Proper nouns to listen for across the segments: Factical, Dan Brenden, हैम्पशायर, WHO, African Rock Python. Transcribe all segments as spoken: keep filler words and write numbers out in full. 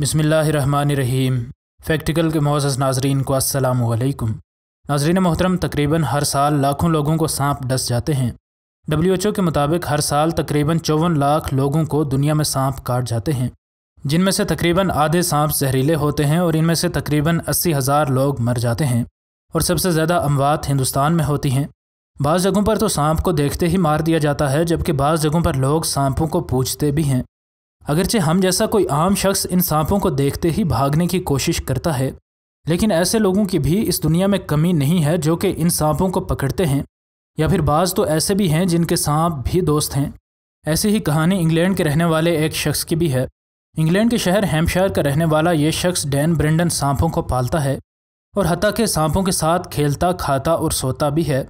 बिस्मिल्लाहिर्रहमानिर्रहीम। फैक्टिकल के मोअज़्ज़ज़ नाज़रीन को अस्सलामु अलैकुम। नाज़रीन मोहतरम, तकरीबन हर साल लाखों लोगों को सांप डस जाते हैं। डब्ल्यू एच ओ के मुताबिक हर साल तकरीबन चौवन लाख लोगों को दुनिया में सांप काट जाते हैं, जिनमें से तकरीबन आधे सांप जहरीले होते हैं और इनमें से तकरीबन अस्सी हज़ार लोग मर जाते हैं। और सबसे ज़्यादा अमवात हिंदुस्तान में होती हैं। बाज़ जगहों पर तो सांप को देखते ही मार दिया जाता है, जबकि बाज़ जगहों पर लोग सांपों को पूजते भी हैं। अगरचे हम जैसा कोई आम शख्स इन सांपों को देखते ही भागने की कोशिश करता है, लेकिन ऐसे लोगों की भी इस दुनिया में कमी नहीं है जो कि इन सांपों को पकड़ते हैं, या फिर बाज़ तो ऐसे भी हैं जिनके सांप भी दोस्त हैं। ऐसी ही कहानी इंग्लैंड के रहने वाले एक शख्स की भी है। इंग्लैंड के शहर हैम्पशायर का रहने वाला ये शख्स डैन ब्रेंडन सांपों को पालता है और हत्ता के सांपों के साथ खेलता, खाता और सोता भी है।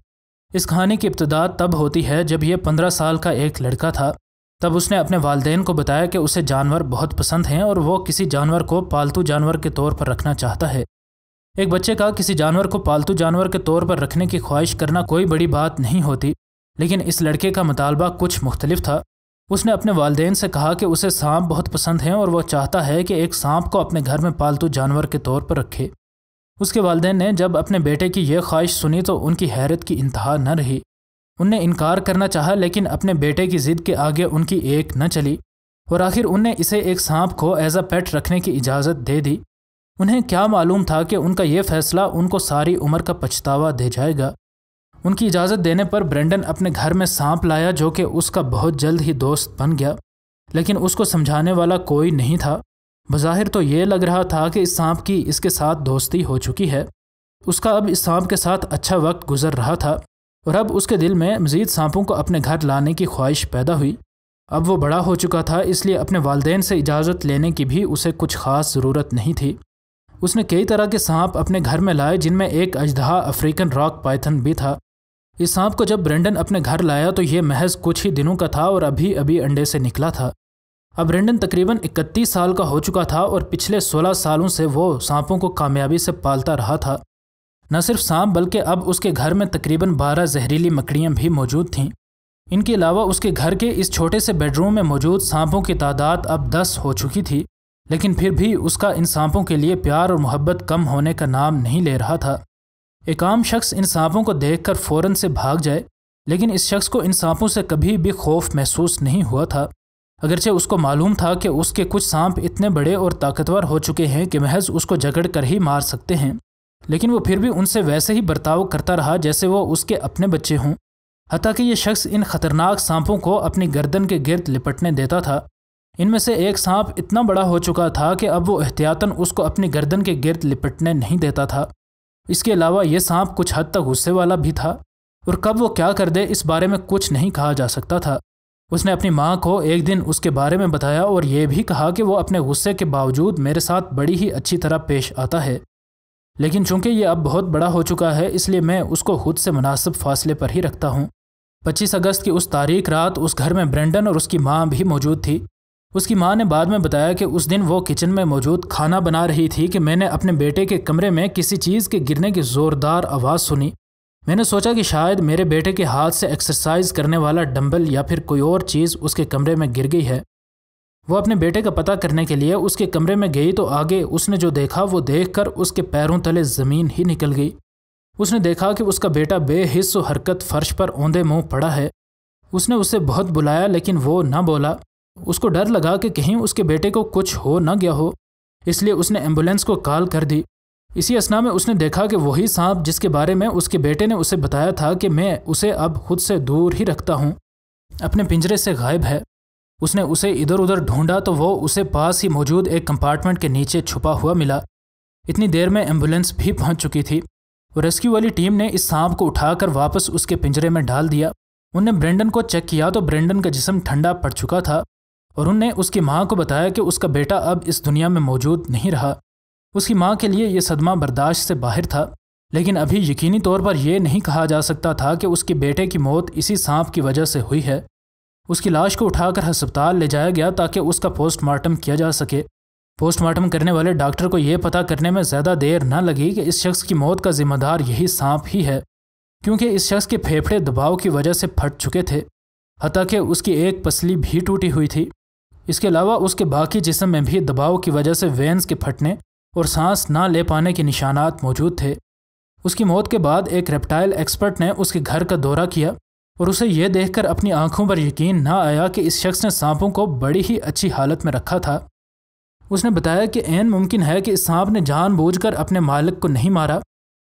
इस कहानी की इब्तदा तब होती है जब यह पंद्रह साल का एक लड़का था। तब उसने अपने वालिदैन को बताया कि उसे जानवर बहुत पसंद हैं और वो किसी जानवर को पालतू जानवर के तौर पर रखना चाहता है। एक बच्चे का किसी जानवर को पालतू जानवर के तौर पर रखने की ख्वाहिश करना कोई बड़ी बात नहीं होती, लेकिन इस लड़के का मुतालबा कुछ मुख्तलिफ था। उसने अपने वालिदैन से कहा कि उसे सांप बहुत पसंद हैं और वह चाहता है कि एक सांप को अपने घर में पालतू जानवर के तौर पर रखे। उसके वालिदैन ने जब अपने बेटे की यह ख्वाहिश सुनी तो उनकी हैरत की इंतहा न रही। उनने इनकार करना चाहा, लेकिन अपने बेटे की ज़िद के आगे उनकी एक न चली और आखिर उनने इसे एक सांप को एज अ पेट रखने की इजाज़त दे दी। उन्हें क्या मालूम था कि उनका यह फ़ैसला उनको सारी उम्र का पछतावा दे जाएगा। उनकी इजाज़त देने पर ब्रेंडन अपने घर में सांप लाया, जो कि उसका बहुत जल्द ही दोस्त बन गया, लेकिन उसको समझाने वाला कोई नहीं था। बज़ाहिर तो ये लग रहा था कि इस सांप की इसके साथ दोस्ती हो चुकी है। उसका अब इस सांप के साथ अच्छा वक्त गुजर रहा था और अब उसके दिल में मज़ीद सांपों को अपने घर लाने की ख्वाहिश पैदा हुई। अब वो बड़ा हो चुका था, इसलिए अपने वालिदैन से इजाज़त लेने की भी उसे कुछ ख़ास ज़रूरत नहीं थी। उसने कई तरह के सांप अपने घर में लाए, जिनमें एक अजदहा अफ्रीकन रॉक पाइथन भी था। इस सांप को जब ब्रेंडन अपने घर लाया तो ये महज कुछ ही दिनों का था और अभी अभी अंडे से निकला था। अब ब्रेंडन तकरीबन इकतीस साल का हो चुका था और पिछले सोलह सालों से वो सांपों को कामयाबी से पालता रहा था। न सिर्फ सांप, बल्कि अब उसके घर में तकरीबन बारह जहरीली मकड़ियाँ भी मौजूद थीं। इनके अलावा उसके घर के इस छोटे से बेडरूम में मौजूद सांपों की तादाद अब दस हो चुकी थी, लेकिन फिर भी उसका इन सांपों के लिए प्यार और मोहब्बत कम होने का नाम नहीं ले रहा था। एक आम शख्स इन सांपों को देखकर फौरन से भाग जाए, लेकिन इस शख्स को इन सांपों से कभी भी खौफ महसूस नहीं हुआ था, अगरचे उसको मालूम था कि उसके कुछ सांप इतने बड़े और ताकतवर हो चुके हैं कि महज उसको जकड़ कर ही मार सकते हैं। लेकिन वो फिर भी उनसे वैसे ही बर्ताव करता रहा जैसे वो उसके अपने बच्चे हों। हत्ता कि ये शख्स इन ख़तरनाक सांपों को अपनी गर्दन के गिर्द लिपटने देता था। इनमें से एक सांप इतना बड़ा हो चुका था कि अब वो एहतियातन उसको अपनी गर्दन के गिर्द लिपटने नहीं देता था। इसके अलावा ये सांप कुछ हद तक गुस्से वाला भी था और कब वो क्या कर दे इस बारे में कुछ नहीं कहा जा सकता था। उसने अपनी माँ को एक दिन उसके बारे में बताया और ये भी कहा कि वो अपने गुस्से के बावजूद मेरे साथ बड़ी ही अच्छी तरह पेश आता है, लेकिन चूंकि ये अब बहुत बड़ा हो चुका है इसलिए मैं उसको खुद से मुनासिब फासले पर ही रखता हूँ। पच्चीस अगस्त की उस तारीख रात उस घर में ब्रेंडन और उसकी माँ भी मौजूद थी। उसकी माँ ने बाद में बताया कि उस दिन वो किचन में मौजूद खाना बना रही थी कि मैंने अपने बेटे के कमरे में किसी चीज़ के गिरने की ज़ोरदार आवाज़ सुनी। मैंने सोचा कि शायद मेरे बेटे के हाथ से एक्सरसाइज करने वाला डम्बल या फिर कोई और चीज़ उसके कमरे में गिर गई है। वो अपने बेटे का पता करने के लिए उसके कमरे में गई तो आगे उसने जो देखा वो देखकर उसके पैरों तले ज़मीन ही निकल गई। उसने देखा कि उसका बेटा बेहिस व हरकत फर्श पर औंधे मुंह पड़ा है। उसने उसे बहुत बुलाया लेकिन वो ना बोला। उसको डर लगा कि कहीं उसके बेटे को कुछ हो ना गया हो, इसलिए उसने एम्बुलेंस को कॉल कर दी। इसी असना में उसने देखा कि वही सांप जिसके बारे में उसके बेटे ने उसे बताया था कि मैं उसे अब खुद से दूर ही रखता हूँ, अपने पिंजरे से गायब है। उसने उसे इधर उधर ढूंढा तो वो उसे पास ही मौजूद एक कंपार्टमेंट के नीचे छुपा हुआ मिला। इतनी देर में एम्बुलेंस भी पहुंच चुकी थी और रेस्क्यू वाली टीम ने इस सांप को उठाकर वापस उसके पिंजरे में डाल दिया। उनने ब्रेंडन को चेक किया तो ब्रेंडन का जिस्म ठंडा पड़ चुका था और उनने उसकी माँ को बताया कि उसका बेटा अब इस दुनिया में मौजूद नहीं रहा। उसकी माँ के लिए यह सदमा बर्दाश्त से बाहर था, लेकिन अभी यकीनी तौर पर यह नहीं कहा जा सकता था कि उसके बेटे की मौत इसी सांप की वजह से हुई है। उसकी लाश को उठाकर अस्पताल ले जाया गया ताकि उसका पोस्टमार्टम किया जा सके। पोस्टमार्टम करने वाले डॉक्टर को यह पता करने में ज़्यादा देर न लगी कि इस शख्स की मौत का जिम्मेदार यही सांप ही है, क्योंकि इस शख्स के फेफड़े दबाव की वजह से फट चुके थे, हत्ता कि उसकी एक पसली भी टूटी हुई थी। इसके अलावा उसके बाकी जिस्म में भी दबाव की वजह से वेंस के फटने और सांस ना ले पाने के निशानात मौजूद थे। उसकी मौत के बाद एक रेप्टाइल एक्सपर्ट ने उसके घर का दौरा किया और उसे यह देखकर अपनी आंखों पर यकीन ना आया कि इस शख्स ने सांपों को बड़ी ही अच्छी हालत में रखा था। उसने बताया कि ऐन मुमकिन है कि इस सांप ने जानबूझकर अपने मालिक को नहीं मारा,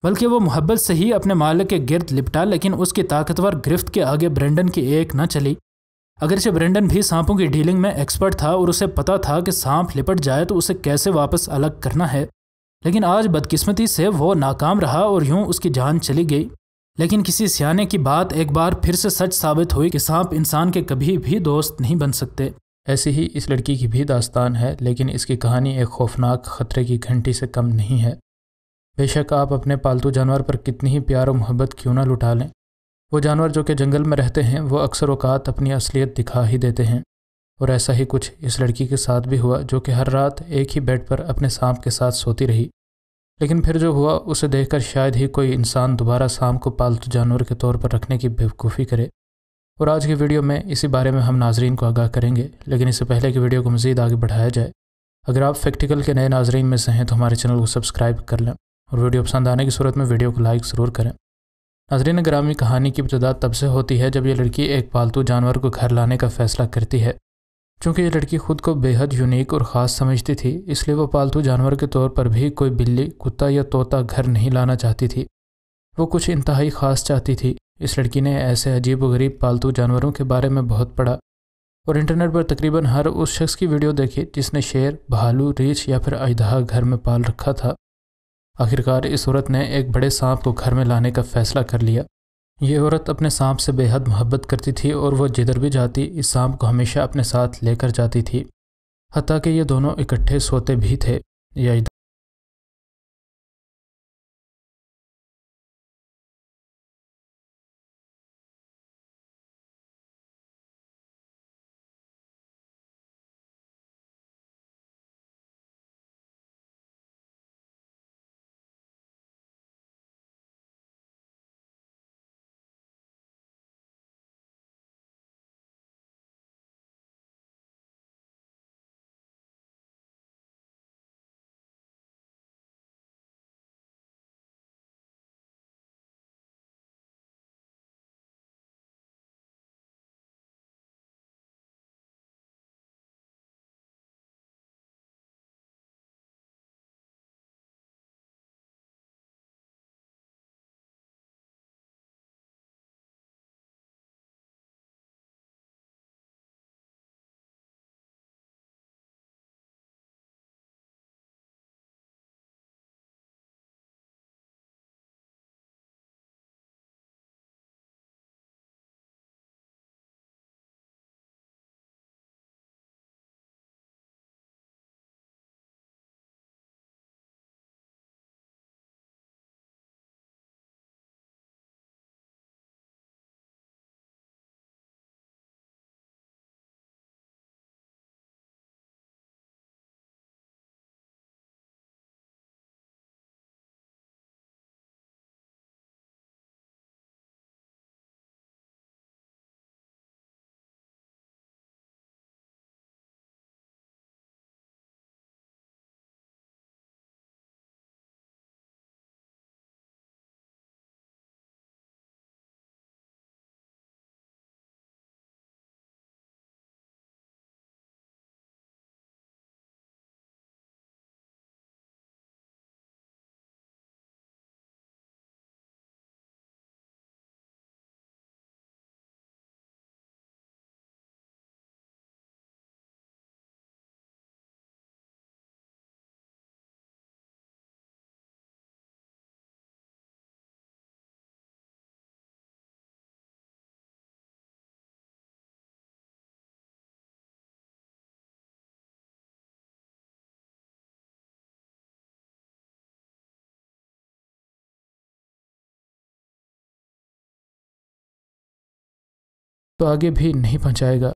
बल्कि वो मोहब्बत से ही अपने मालिक के गिर्द लिपटा, लेकिन उसकी ताकतवर गिरफ्त के आगे ब्रेंडन की एक न चली। अगरचे ब्रेंडन भी सांपों की डीलिंग में एक्सपर्ट था और उसे पता था कि सांप लिपट जाए तो उसे कैसे वापस अलग करना है, लेकिन आज बदकिस्मती से वो नाकाम रहा और यूं उसकी जान चली गई। लेकिन किसी सियाने की बात एक बार फिर से सच साबित हुई कि सांप इंसान के कभी भी दोस्त नहीं बन सकते। ऐसी ही इस लड़की की भी दास्तान है, लेकिन इसकी कहानी एक खौफनाक खतरे की घंटी से कम नहीं है। बेशक आप अपने पालतू जानवर पर कितनी ही प्यार और मोहब्बत क्यों ना लुटा लें, वो जानवर जो कि जंगल में रहते हैं वो अक्सर औकात अपनी असलियत दिखा ही देते हैं। और ऐसा ही कुछ इस लड़की के साथ भी हुआ, जो कि हर रात एक ही बेड पर अपने सांप के साथ सोती रही, लेकिन फिर जो हुआ उसे देखकर शायद ही कोई इंसान दोबारा सांप को पालतू जानवर के तौर पर रखने की बेवकूफ़ी करे। और आज की वीडियो में इसी बारे में हम नाजरीन को आगाह करेंगे, लेकिन इससे पहले कि वीडियो को मज़ीद आगे बढ़ाया जाए, अगर आप फैक्टिकल के नए नाजरीन में से हैं तो हमारे चैनल को सब्सक्राइब कर लें और वीडियो पसंद आने की सूरत में वीडियो को लाइक ज़रूर करें। नाजरीन, ग्रामीण कहानी की इब्तदा तब से होती है जब यह लड़की एक पालतू जानवर को घर लाने का फ़ैसला करती है। चूँकि ये लड़की खुद को बेहद यूनिक और ख़ास समझती थी, इसलिए वो पालतू जानवर के तौर पर भी कोई बिल्ली, कुत्ता या तोता घर नहीं लाना चाहती थी। वो कुछ इंतहाई ख़ास चाहती थी। इस लड़की ने ऐसे अजीब व गरीब पालतू जानवरों के बारे में बहुत पढ़ा और इंटरनेट पर तकरीबन हर उस शख्स की वीडियो देखी जिसने शेर, भालू, रीछ या फिर अजदहा घर में पाल रखा था। आखिरकार इस औरत ने एक बड़े सांप को घर में लाने का फ़ैसला कर लिया। ये औरत अपने सांप से बेहद मोहब्बत करती थी और वो जिधर भी जाती इस सांप को हमेशा अपने साथ लेकर जाती थी, हत्ता कि ये दोनों इकट्ठे सोते भी थे। यह तो आगे भी नहीं पहुंचाएगा।